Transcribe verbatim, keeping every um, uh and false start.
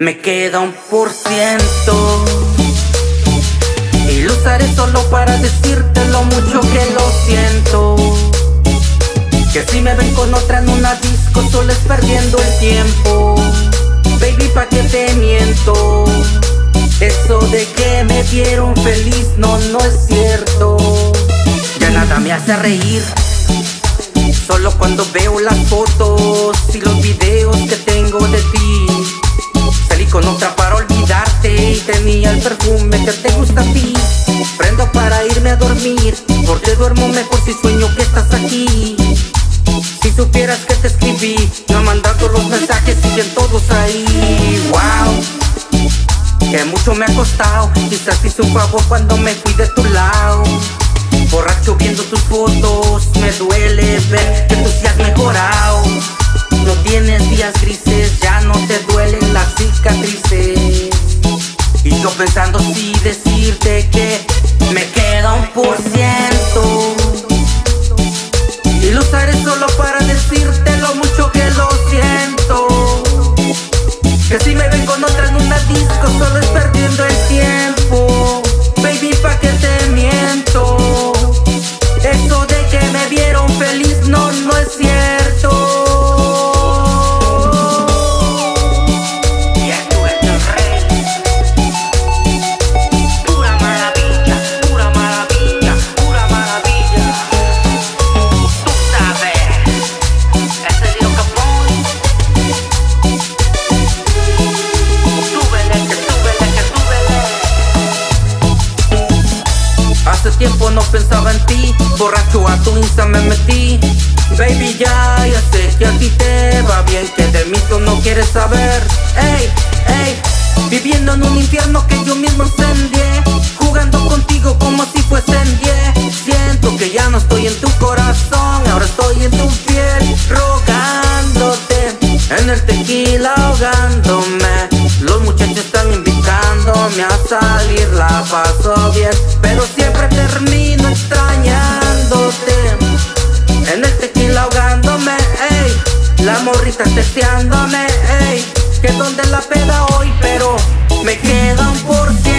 Me queda un por ciento y lo usaré solo para decirte lo mucho que lo siento. Que si me ven con otra en una disco solo es perdiendo el tiempo. Baby, pa' que te miento, eso de que me vieron feliz no, no es cierto. Ya nada me hace reír, solo cuando veo las fotos y los videos que tengo de ti. Salí con otra para olvidarte y tenía el perfume que te gusta a ti. Prendo para irme a dormir, porque duermo mejor si sueño que estás aquí. Si supieras que te escribí, no mandando los mensajes siguen todos ahí. Wow, que mucho me ha costado, quizás hice un favor cuando me fui de tu lado. Borracho viendo tus fotos, me duele ver que tú sí has mejorado. No tienes días grises, ya no te duelen las cicatrices. Y yo pensando si decirte que me queda un por ciento y lo usaré solo para decirte lo mucho que lo siento. Que si me ven con otra en una disco solo es perdiendo el tiempo. Baby, pa' que te miento, eso de que me vieron feliz no, no es cierto. Tiempo no pensaba en ti, borracho a tu Insta me metí. Baby, ya, ya sé que a ti te va bien, que de mí tú no quieres saber. Ey, ey, viviendo en un infierno que yo mismo incendié, jugando contigo como si fuesen diez. Siento que ya no estoy en tu corazón, ahora estoy en tu piel, rogándote, en el tequila ahogándome. Los muchachos están invitándome a salir, la paso bien, pero siempre termino extrañándote. En el tequila ahogándome, ey, la morrita testeándome, ey, que donde la peda hoy, pero me queda un por ciento.